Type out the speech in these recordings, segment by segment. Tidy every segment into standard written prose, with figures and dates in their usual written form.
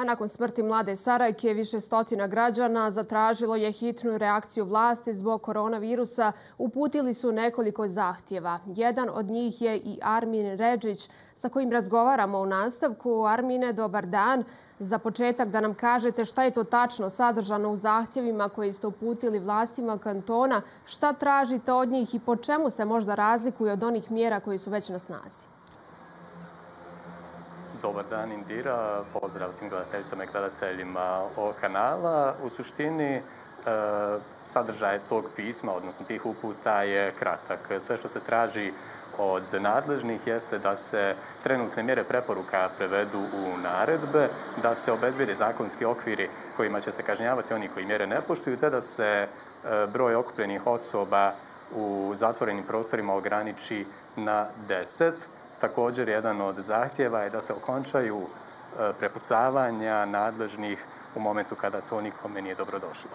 A nakon smrti mlade Sarajke, više stotina građana zatražilo je hitnu reakciju vlasti zbog koronavirusa. Uputili su nekoliko zahtjeva. Jedan od njih je i Armin Redžić, sa kojim razgovaramo u nastavku. Armine, dobar dan. Za početak da nam kažete šta je to tačno sadržano u zahtjevima koje ste uputili vlastima kantona, šta tražite od njih i po čemu se možda razlikuju od onih mjera koji su već na snazi? Dobar dan, Indira. Pozdrav svim gledateljicama i gledateljima ovog kanala. U suštini, sadržaj tog pisma, odnosno tih uputa, je kratak. Sve što se traži od nadležnih jeste da se trenutne mjere preporuka prevedu u naredbe, da se obezbijede zakonski okviri kojima će se kažnjavati oni koji mjere ne poštuju, te da se broj okupljenih osoba u zatvorenim prostorima ograniči na 10. Također, jedan od zahtjeva je da se okončaju prepucavanja nadležnih u momentu kada to nikome nije dobrodošlo.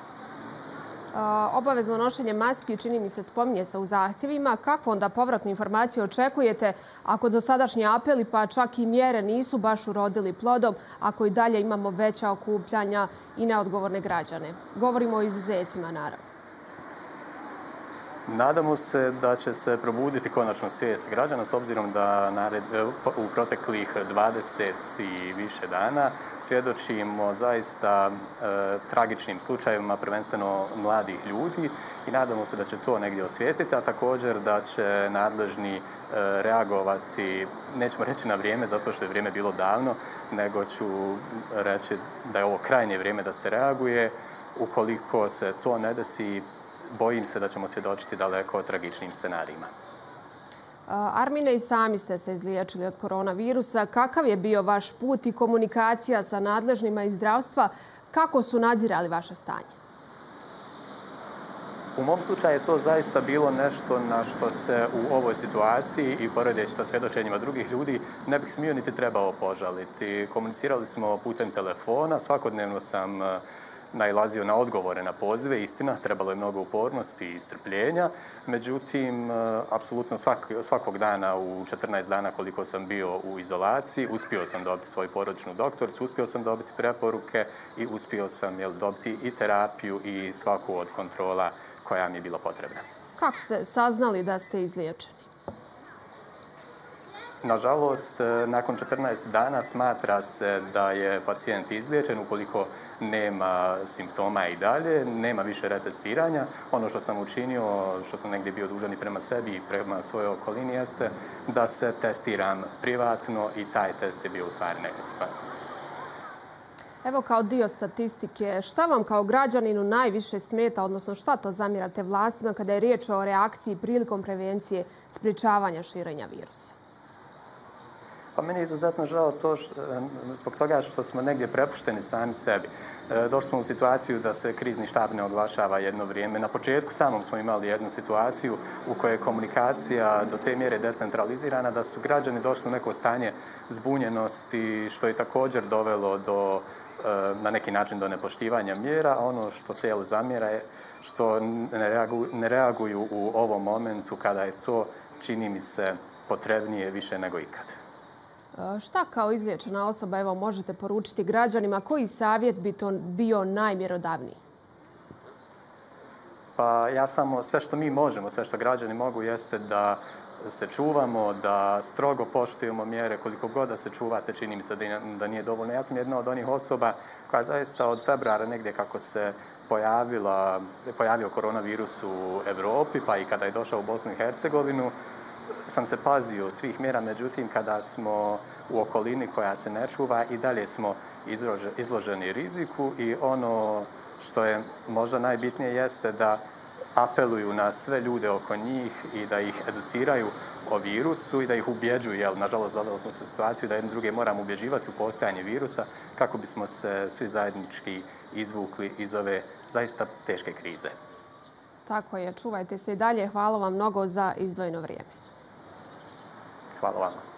Obavezno nošenje maski, čini mi se, spominje se u zahtjevima. Kakvu onda povratnu informaciju očekujete ako dosadašnji apeli, pa čak i mjere, nisu baš urodili plodom, ako i dalje imamo veća okupljanja i neodgovorne građane? Govorimo o izuzecima, naravno. Nadamo se da će se probuditi konačno svijest građana, s obzirom da u proteklih 20 i više dana svjedočimo zaista tragičnim slučajevima, prvenstveno mladih ljudi, i nadamo se da će to negdje osvijestiti, a također da će nadležni reagovati, nećemo reći na vrijeme, zato što je vrijeme bilo davno, nego ću reći da je ovo krajnje vrijeme da se reaguje. Ukoliko se to ne desi, bojim se da ćemo svjedočiti daleko o tragičnim scenarijima. Armine, i sami ste se izliječili od koronavirusa. Kakav je bio vaš put i komunikacija sa nadležnima iz zdravstva? Kako su nadzirali vaše stanje? U mom slučaju je to zaista bilo nešto na što se u ovoj situaciji i poredeći sa svjedočenjima drugih ljudi ne bih smio niti trebao požaliti. Komunicirali smo putem telefona, svakodnevno sam nailazio na odgovore na pozive. Istina, trebalo je mnogo upornosti i strpljenja. Međutim, apsolutno svakog dana u 14 dana koliko sam bio u izolaciji, uspio sam dobiti svoju porodičnu doktoricu, uspio sam dobiti preporuke i uspio sam dobiti i terapiju i svaku od kontrola koja mi je bila potrebna. Kako ste saznali da ste izliječeni? Nažalost, nakon 14 dana smatra se da je pacijent izliječen ukoliko nema simptoma i dalje, nema više retestiranja. Ono što sam učinio, što sam negdje bio dužan i prema sebi i prema svojoj okolini, jeste da se testiram privatno i taj test je bio u stvari negativan. Evo, kao dio statistike, šta vam kao građaninu najviše smeta, odnosno šta to zamjerate vlastima kada je riječ o reakciji prilikom prevencije sprječavanja širenja virusa? Pa meni je izuzetno žao zbog toga što smo negdje prepušteni sami sebi. Došli smo u situaciju da se krizni štab ne oglašava jedno vrijeme. Na početku samom smo imali jednu situaciju u kojoj je komunikacija do te mjere decentralizirana da su građani došli u neko stanje zbunjenosti, što je također dovelo do, na neki način, do nepoštivanja mjera. Ono što se zamjera je što ne reaguju u ovom momentu kada je to, čini mi se, potrebnije više nego ikad. Šta kao izliječena osoba, evo, možete poručiti građanima? Koji savjet bi to bio najmjerodavniji? Pa ja samo, sve što mi možemo, sve što građani mogu, jeste da se čuvamo, da strogo poštujemo mjere. Koliko god da se čuvate, čini mi se da nije dovoljno. Ja sam jedna od onih osoba koja zaista od februara, negdje kako se pojavio koronavirus u Evropi, pa i kada je došao u Bosnu i Hercegovinu, sam se pazio svih mjera. Međutim, kada smo u okolini koja se ne čuva, i dalje smo izloženi riziku, i ono što je možda najbitnije jeste da apeluju na sve ljude oko njih i da ih educiraju o virusu i da ih ubjeđuju, jer nažalost doveli smo se u situaciju da jedne druge moramo ubjeđivati u postojanje virusa kako bismo se svi zajednički izvukli iz ove zaista teške krize. Tako je, čuvajte se i dalje. Hvala vam mnogo za izdvojeno vrijeme. Hvala vam.